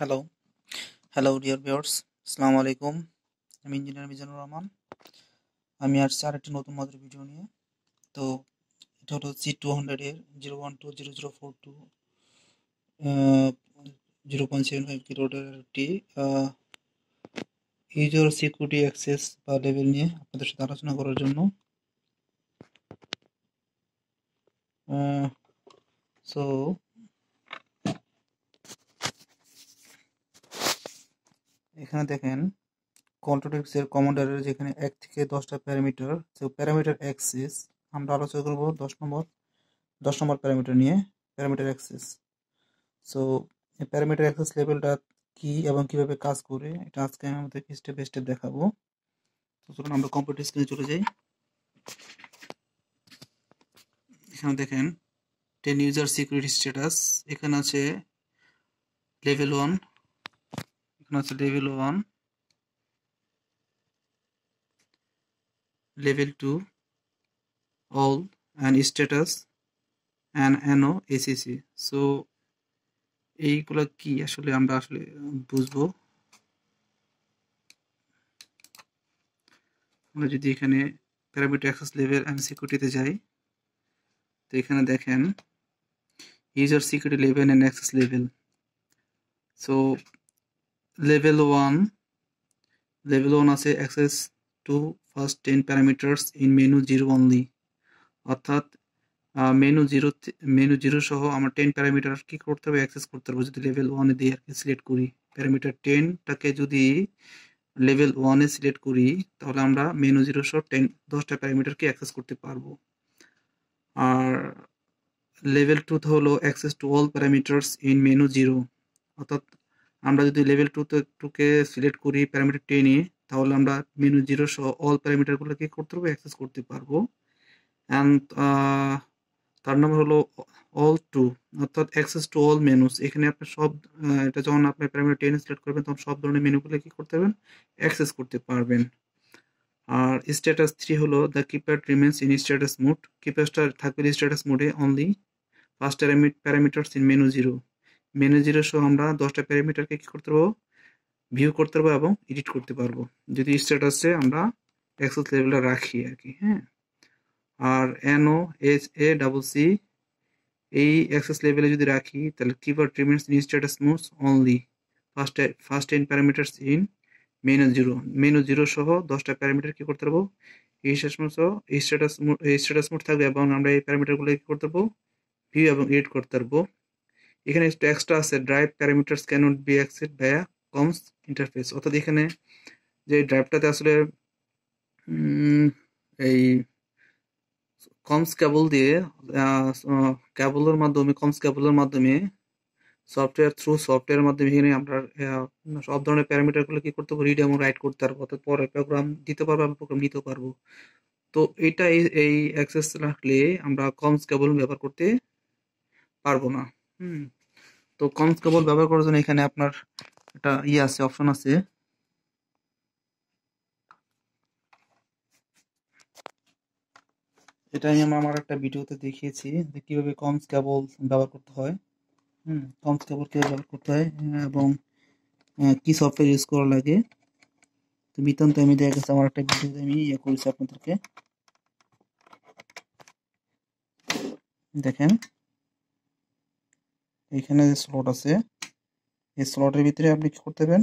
Hello dear viewers, আসসালামু আলাইকুম। আমি ইঞ্জিনিয়ার মিজানুর রহমান। আমি আসছি আর একটি নতুন মডেল ভিডিও নিয়ে। তো এটা হলো C200 এর 0.75 কিলোর একটি ইউজার সিকিউরিটি অ্যাক্সেস বা লেভেল নিয়ে আপনাদের সাথে আলোচনা করার জন্য। সো এখানে দেখেন কন্ট্রোল এক্স এর কমান্ডারের যেখানে 1 থেকে 10টা প্যারামিটার, তো প্যারামিটার অ্যাক্সেস আমরা আলোচনা করব 10 নম্বর প্যারামিটার নিয়ে, প্যারামিটার অ্যাক্সেস। সো এই প্যারামিটার অ্যাক্সেস লেভেলটা কি এবং কিভাবে কাজ করে এটা আজকে আমি আপনাদের স্টেপ বাই স্টেপ দেখাবো। তো চলুন আমরা কম্পিউটার স্ক্রিনে চলে যাই। এখানে দেখেন 10 ইউজার সিকিউরিটি স্ট্যাটাস, এখানে আছে লেভেল 1, আছে level 1, level 2, all and status and অ্যানো ACC. So এইগুলো কি আসলে আমরা বুঝবো। আমরা যদি এখানে প্যারামিটার অ্যাক্সেস লেভেল অ্যান্ড সিকিউরিটিতে যাই, তো এখানে দেখেন user security level and access level. So level 1 আছে access to first 10 parameters in menu 0 only, অর্থাৎ মেনু 0 সহ আমার 10 প্যারামিটার কি করতে হবে, অ্যাক্সেস করতে হবে। যদি লেভেল 1 এ দিয়ে সিলেক্ট করি প্যারামিটার 10টাকে, যদি লেভেল 1 এ সিলেক্ট করি তাহলে আমরা মেনু 0 সহ 10টা প্যারামিটারকে অ্যাক্সেস করতে পারবো। আর লেভেল 2 হলো access to all parameters in menu 0, অর্থাৎ আমরা যদি লেভেল 2কে সিলেক্ট করি প্যারামিটার 10 এ, তাহলে আমরা মেনু 0 সহ অল প্যারামিটারগুলো কি করতে হবে, অ্যাক্সেস করতে পারবো। অ্যান্ড তার নাম হলো অল 2, অর্থাৎ অ্যাক্সেস টু অল মেনুস। এখানে আপনি সব, এটা যখন আপনি প্যারামিটার 10 এ সিলেক্ট করবেন তখন সব ধরনের মেনুগুলো কি করতে পারবেন, অ্যাক্সেস করতে পারবেন। আর স্ট্যাটাস 3 হলো the keypad remains in status mode, কিপ্যাডটা থাকবে স্ট্যাটাস মোডে only, first parameters in menu 0 সহ আমরা 10টা প্যারামিটারকে কি করতে পারবো, ভিউ করতে পারবো এবং এডিট করতে পারবো যদি স্ট্যাটাসে আমরা অ্যাক্সেস লেভেলটা রাখি আর কি। হ্যাঁ, আর NOSACC এই অ্যাক্সেস লেভেলে যদি রাখি তাহলে keypad remains in status mode only, first 10 parameters in menu 0 সহ 10টা প্যারামিটার কি করতে পারবো, স্ট্যাটাস মোড থাকবে এবং আমরা এই প্যারামিটারগুলো কি করতে পারবো, ভিউ এবং এডিট করতে পারবো। এখানে টেক্সটটা আছে drive parameters cannot be accessed via comms interface, অর্থাৎ এখানে যে ড্রাইভটাতে আসলে এই কমস কেবল দিয়ে কমস কেবলের মাধ্যমে সফটওয়্যারের মাধ্যমে এখানে আমরা সব ধরনের প্যারামিটারগুলো কি করতে পারবো, রিড এবং রাইট করতে পারবো, অর্থাৎ পরে প্রোগ্রাম দিতে পারবো এবং প্রোগ্রাম নিতে পারবো। তো এটা এই অ্যাক্সেস রাখলে আমরা কমস কেবল ব্যবহার করতে পারবো না। তো কমস কেবল ব্যবহার করার জন্য এখানে আপনার একটা আছে অপশন আছে, এটা আমি আমার একটা ভিডিওতে দেখিয়েছি যে কিভাবে কমস কেবল ব্যবহার করতে হয়, কমস কেবল কিভাবে ব্যবহার করতে হয় এবং কি সফটওয়্যার ইউজ করা লাগে। তো বিতান্ত আমি দেখা গেছে আমার একটা ভিডিওতে আমি করেছি আপনাদেরকে। দেখেন এখানে যে স্লট আছে এই স্লটের ভিতরে আপনি কি করতে পারেন,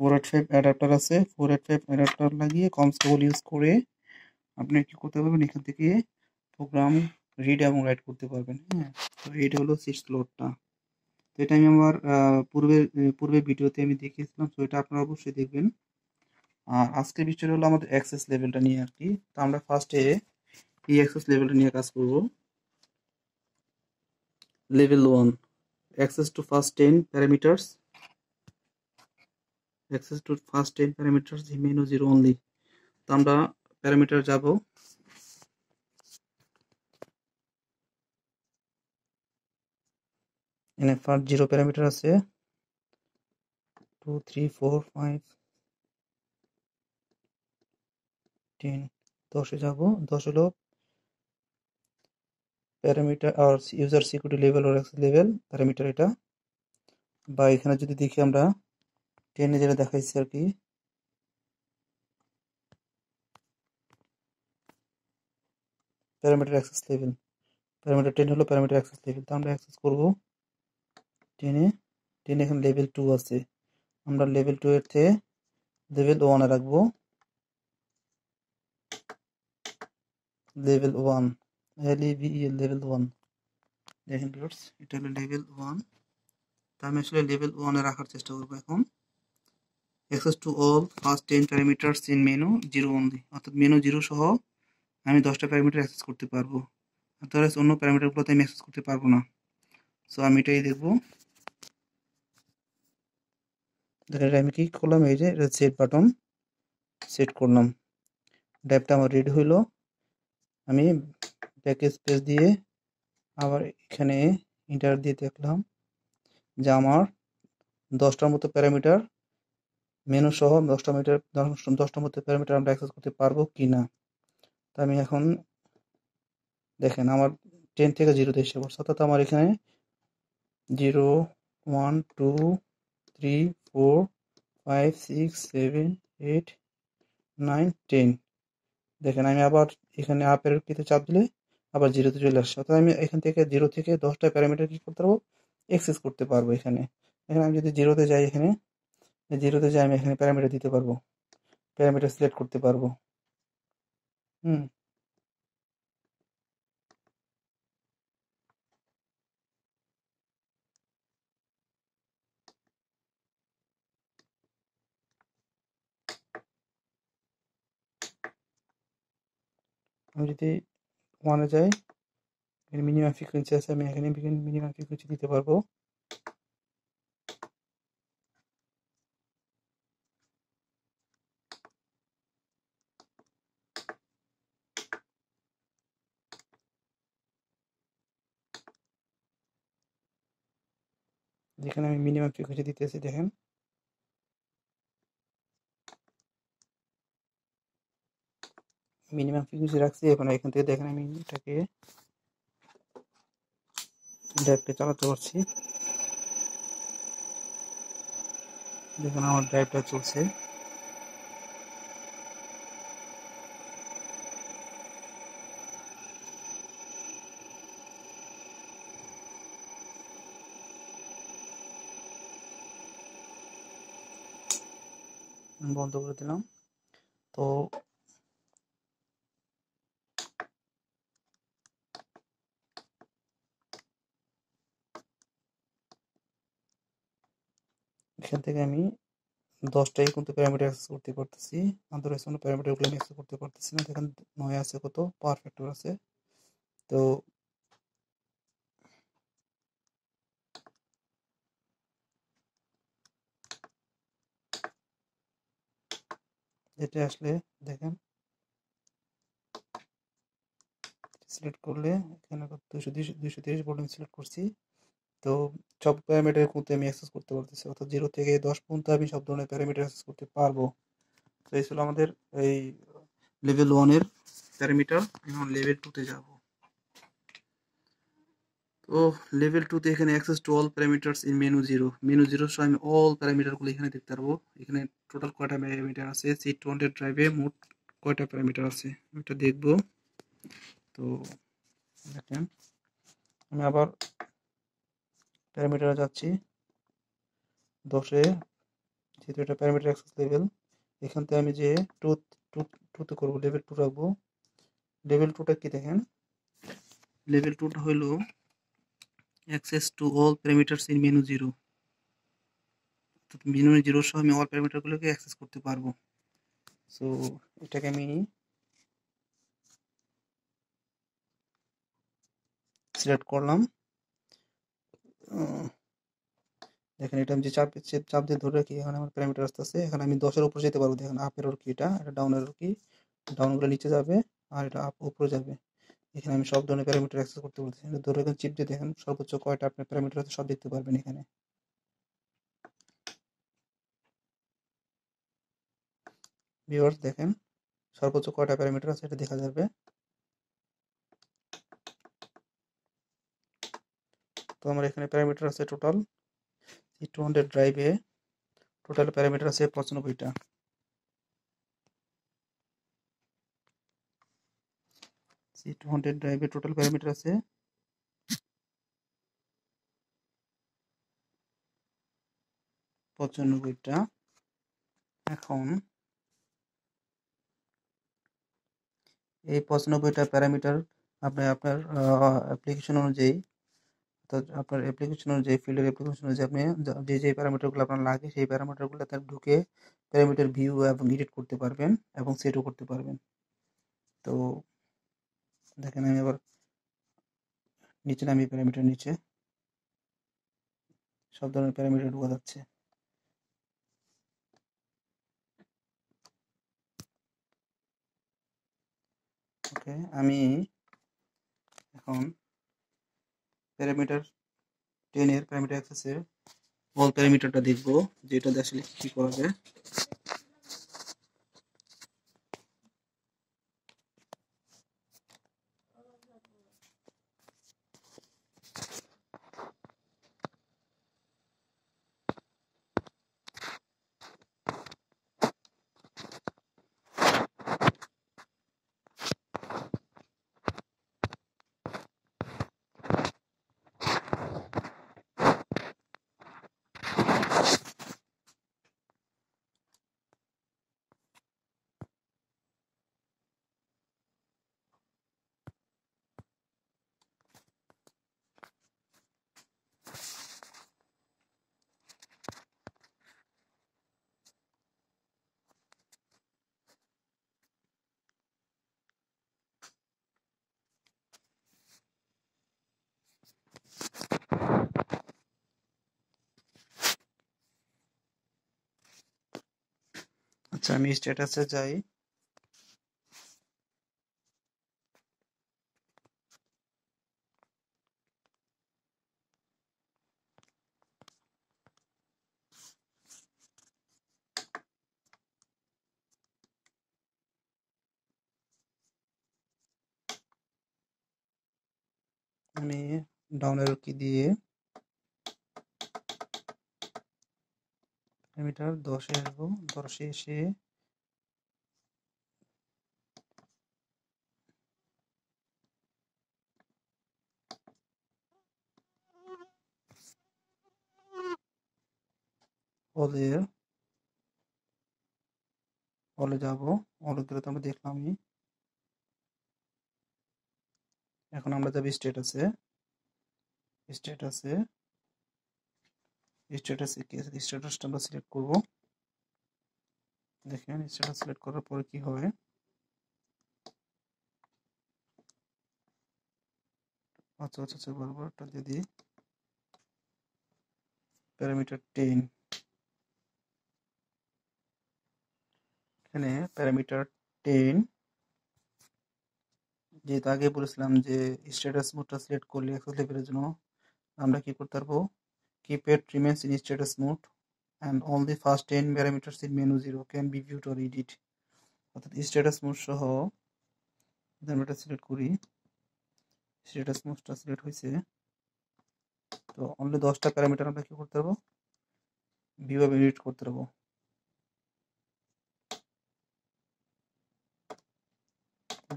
485 অ্যাডাপ্টার আছে, 485 অ্যাডাপ্টার লাগিয়ে কমস কেবল ইউজ করে আপনি কি করতে পারবেন, এখান থেকে প্রোগ্রাম রিড এবং রাইট করতে পারবেন। হ্যাঁ, তো এইটা হলো 6 স্লটটা। তো এটা আমি আমার পূর্বে ভিডিওতে আমি দেখিয়েছিলাম, তো এটা আপনারা অবশ্যই দেখবেন। আর আজকের বিষয়টা হলো আমাদের অ্যাক্সেস লেভেলটা নিয়ে আর কি। তো আমরা ফার্স্টে এই অ্যাক্সেস লেভেলটা নিয়ে কাজ করবো। Level 1, access to first 10 parameters. Access to first 10 parameters in menu 0 only. তো আমরা প্যারামিটার যাব। এখানে ফার্স্ট 0 প্যারামিটার আছে 2 3 4 5 10 যাব। 10 হলো पैरामीटर और यूजर सिक्योरिटी लेवल और एक्सेस लेवल पैरामीटर এটা বা এখানে যদি দেখি আমরা 10 এ যেটা দেখাইছি আর কি প্যারামিটার অ্যাক্সেস লেভেল প্যারামিটার 10 হলো প্যারামিটার অ্যাক্সেস লেভেল তো আমরা অ্যাক্সেস করব 10 এখানে লেভেল 2 আছে আমরা লেভেল 2 এর থেকে লেভেল 1 এ রাখবো level 1 LEVEL level 1 দেখেন ভিউয়ার্স এটা হলো level 1 তো আমি আসলে level 1 এ রাখার চেষ্টা করব এখন access to all first 10 parameters in menu 0 only অর্থাৎ menu 0 সহ আমি 10 টা প্যারামিটার অ্যাক্সেস করতে পারবো অথবা অন্য প্যারামিটারগুলোতে আমি অ্যাক্সেস করতে পারবো না সো আমি এটাই দেখব দেখেন আমি কি করলাম এই যে সেট বাটন সেট করলাম ড্যাপটা আমার রেড হলো আমি ব্যাক স্পেস দিয়ে আবার এখানে এন্টার দিয়ে দেখলাম যে আমার 10 টার মতো প্যারামিটার মেনু সহ 10 টার মতো প্যারামিটার আমরা অ্যাক্সেস করতে পারবো কিনা তো আমি এখন দেখেন আমার 10 থেকে 0 তে এসে পড়ছে অর্থাৎ আমার এখানে 0 1 2 3 4 5 6 7 8 9 10 দেখেন আমি আবার এখানে আপের কিতে চাপ দিলে আবার 0 তে চলে আসছে তাহলে আমি এখান থেকে 0 থেকে 10 টা প্যারামিটার কি করতে পারবো অ্যাক্সেস করতে পারবো এখানে এখন আমি যদি 0 তে যাই এখানে 0 তে যাই আমি এখানে প্যারামিটার দিতে পারবো প্যারামিটার সিলেক্ট করতে পারবো हम যদি 1 এ যাই এখানে মিনিমাম ফ্রিকোয়েন্সি আছে আমি এখানে মিনিমাম ফ্রিকোয়েন্সি দিতে পারবো এখানে আমি মিনিমাম ফ্রিকোয়েন্সি দিতেছি দেখেন मिनिमम फ्रिक्वेंसी रखছি এখন এখান থেকে দেখেন আমি এটাকে ড্রাইভে চালাতে পারছি দেখুন আমার ড্রাইভটা চলছে বন্ধ করে দিলাম তো এখান থেকে আমি 10টাই কিন্তু প্যারামিটার অ্যাক্সেস করতে পারতেছি আদারওয়াইজ কোনো প্যারামিটারগুলো আমি অ্যাক্সেস করতে পারতেছি না দেখেন 9 আছে কত পাওয়ার ফ্যাক্টর আছে তো এটা আসলে দেখেন সিলেক্ট করলে এখানে কত 230 ভলিউম সিলেক্ট করছি তো সব প্যারামিটার কিন্তু আমি অ্যাক্সেস করতে পারতেছি অর্থাৎ 0 থেকে 10 পর্যন্ত আমি সব ধরনের প্যারামিটার অ্যাক্সেস করতে পারবো তো এই ছিল আমাদের এই লেভেল 1 এর প্যারামিটার এখন লেভেল 2 তে যাব তো লেভেল 2 তে এখানে access to all parameters in menu 0 সহ আমি অল প্যারামিটার গুলো এখানে দেখতে পারবো এখানে টোটাল কয়টা প্যারামিটার আছে C200 ড্রাইভে মোট কয়টা প্যারামিটার আছে এটা দেখব তো দেখেন আমি আবার पैरामीटर जाच्छी 10 এ যেহেতু এটা প্যারামিটার অ্যাক্সেস লেভেল এখান থেকে আমি যে 2 তে করব লেভেল 2 রাখবো লেভেল 2 টা কি দেখেন লেভেল 2 টা হলো access to all parameters in menu 0 তো মেনু 0 সহ আমি অল প্যারামিটার গুলোকে অ্যাক্সেস করতে পারবো সো এটাকে আমি সিলেক্ট করলাম দেখেন এটা আমি যে চাপ দিয়ে ধরে রাখি এখানে আমার প্যারামিটার আসছে এখানে আমি 10 এর উপরে যেতে পারবো দেখেন আপ এরর কি এটা ডাউন এরর কি ডাউনগুলো নিচে যাবে আর এটা আপ উপরে যাবে এখানে আমি সব ধরনের প্যারামিটার অ্যাক্সেস করতে বলছি এটা ধরে রাখুন চিপ দিয়ে দেখেন সর্বোচ্চ কয়টা আপনি প্যারামিটার আছে সব দেখতে পারবেন এখানে ভিউয়ার্স দেখেন সর্বোচ্চ কয়টা প্যারামিটার আছে এটা দেখা যাবে তো আমার এখানে প্যারামিটার আছে টোটাল 200 ড্রাইভে টোটাল প্যারামিটার আছে 95টা। C200 ড্রাইভে টোটাল প্যারামিটার আছে 95টা। এখন এই 95টা প্যারামিটার আপনি আপনার অ্যাপ্লিকেশন অনুযায়ী অর্থাৎ আপনার অ্যাপ্লিকেশন অনুযায়ী ফিল্ডের অ্যাপ্লিকেশন অনুযায়ী আপনি যে যে প্যারামিটারগুলো আপনার লাগে সেই প্যারামিটারগুলো তার ঢুকে প্যারামিটার ভিউ এবং এডিট করতে পারবেন এবং সেটও করতে পারবেন। তো দেখেন আমি আবার নিচে নামি, প্যারামিটার নিচে সব ধরনের প্যারামিটার ঢুকা যাচ্ছে। ওকে, আমি এখন প্যারামিটার 10 এর প্যারামিটার অ্যাক্সেসে অল প্যারামিটারটা দেখব যেটা আসলে কি করা যায়। আচ্ছা, আমি স্ট্যাটাসে যাই। আমি ডাউন অ্যারো কি দিয়ে প্যারামিটার 10 এ আসবো, 10 এ এসে অলে যাবো। অলে গেলে তো আমরা দেখলামই। এখন আমরা যাবো স্ট্যাটাসে, স্ট্যাটাসে স্ট্যাটাসটা আমরা সিলেক্ট করবো। দেখেন স্ট্যাটাস সিলেক্ট করার পরে কি হবে। আচ্ছা আচ্ছা আচ্ছা, বারবারটা যদি প্যারামিটার 10 এখানে প্যারামিটার 10 যেহেতু আগে বলেছিলাম যে স্ট্যাটাস মোডটা সিলেক্ট করলে অ্যাক্সেস লেভেলের জন্য আমরা কি করতে পারবো, keep it remains in status mode and all the first 10 parameters in menu 0 can be viewed or edit। অর্থাৎ স্ট্যাটাস মোড সহ আমি এটা সিলেক্ট করি, স্ট্যাটাস মোডটা সিলেক্ট হয়েছে। তো অনলি 10টা প্যারামিটার আমরা কি করতে পারবো, ভিউ এবং এডিট করতে পারবো।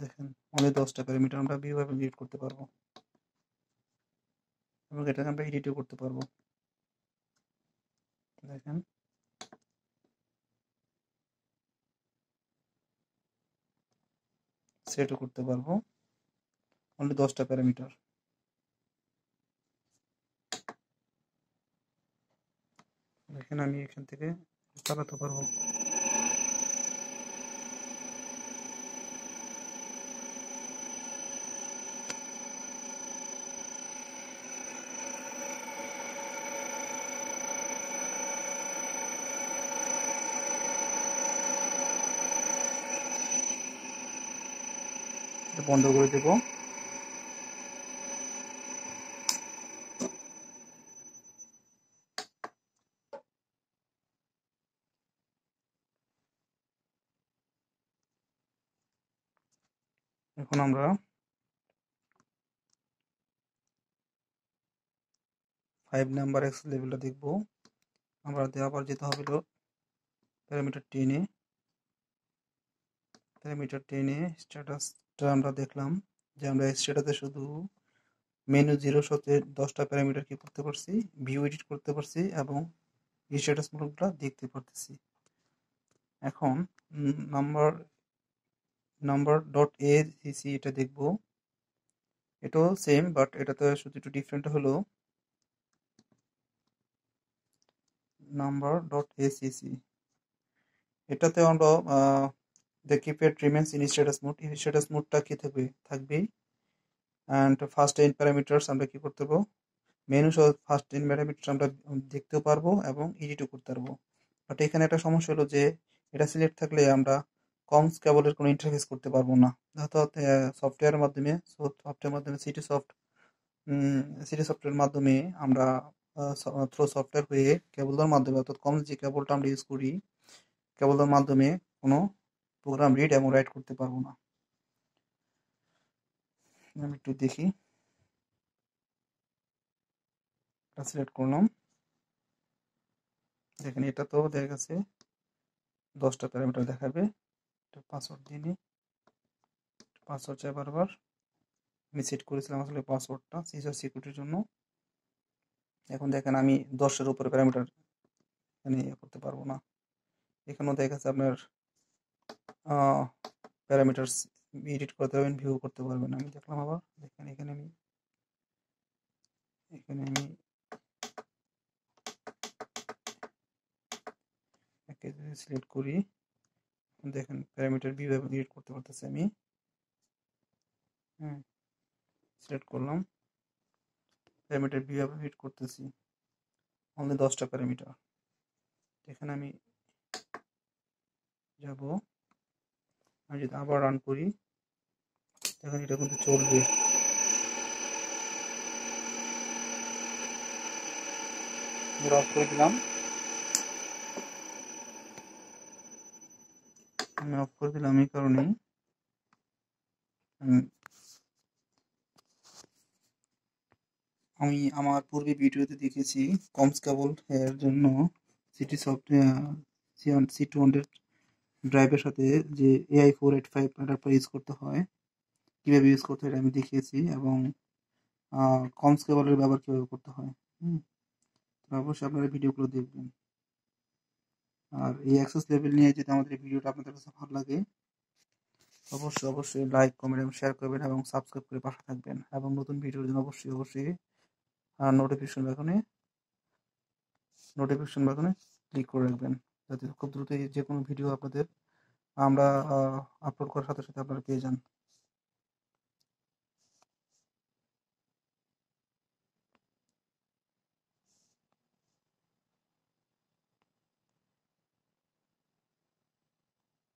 দেখেন অনলি 10টা প্যারামিটার আমরা ভিউ এবং এডিট করতে পারবো এবং এটাকে আমরা এডিটও করতে পারবো। দেখেন সেটও করতে পারবো, অনলি 10টা প্যারামিটার। দেখেন আমি এখান থেকে চালাতে পারবো। বন্ধ করে দেব। এখন আমরা 5 नम्बर एक्स लेवल देखो हमारे आबार जो पैरामीटर टेने स्टेटस देखलाम जो स्टेटस शुद्ध मेनू जिरो साथे 10टा पैरामीटर की करते भिउ एडिट करते स्टेटस मूलकटा देखते पड़ते एखन नम्बर नम्बर डट ए सी एटा देखबो एटाও सेम बाट एटाতে শুধু একটু ডিফারেন্ট হলো number.acc এটাতে আমরা the keypad remains in status mode টা কি থাকবে and first 10 parameters আমরা কি করতে পারবো মেনু সহ first 10 parameters আমরা দেখতেও পারবো এবং এডিটও করতে পারবো বাট এখানে একটা সমস্যা হলো যে এটা সিলেক্ট থাকলে আমরা কমস কেবলের কোনো ইন্টারফেস করতে পারবো না অর্থাৎ সফটওয়্যারের মাধ্যমে সিটি সফটওয়্যারের মাধ্যমে আমরা থ্রো সফটওয়্যার হয়ে কেবলের মাধ্যমে অর্থাৎ কমস যে কেবলটা আমরা ইউজ করি কেবলের মাধ্যমে কোনো প্রোগ্রাম রিড এবং রাইট করতে পারবো না আমি একটু দেখি এটা সিলেক্ট করলাম দেখেন এটা তো দেখা গেছে 10টা প্যারামিটার দেখাবে पासवर्ड दिनी पासवर्ड चाहिए बार बार मैं सेट कर पासवर्ड सीजर सिक्यूरिटी जो एन देखें 10 ऊपर पैरामीटर मैं करते पर ना एखे देखा अपना पैरामीटर एडिट करते भिउ करते देख आबार देखें सिलेक्ट करी देखें पैरामीटर भी एडिट करते सिलेक्ट कर लाम पैरामीटर भी एडिट करते ओनली 10टा पैरामीटर देखें आमी जाबो आमी जो आबार रान करी देखें एटा किन्तु चलबे अफ करे दिलाम मैं अफ कर दिलाम कारण पूर्व भिडियोते देखेছি কমস কেবল এর জন্য সিটি সফটওয়্যার C200 ড্রাইভের সাথে যে AI485 অ্যাডাপ্টার ইউজ করতে হয় কিভাবে ইউজ করতে হয় আমি দেখিয়েছি এবং কমস কেবলের ব্যবহার কিভাবে করতে হয় তো অবশ্যই আপনারা ভিডিওগুলো দেখবেন और ये एक्सेस लेवल नहीं है जो हमारे वीडियो अपन भालो लागे अवश्य अवश्य लाइक कमेंट और शेयर करबें और सबसक्राइब कर पाशे थाकबें और नतून भिडियोर जोन्नो अवश्य अवश्य नोटिफिकेशन बाटने क्लिक कर रखबें जाते खूब द्रुत जे कोनो भिडियो आपनादेर आपलोड करार साथे साथे आपनारा पेये जान।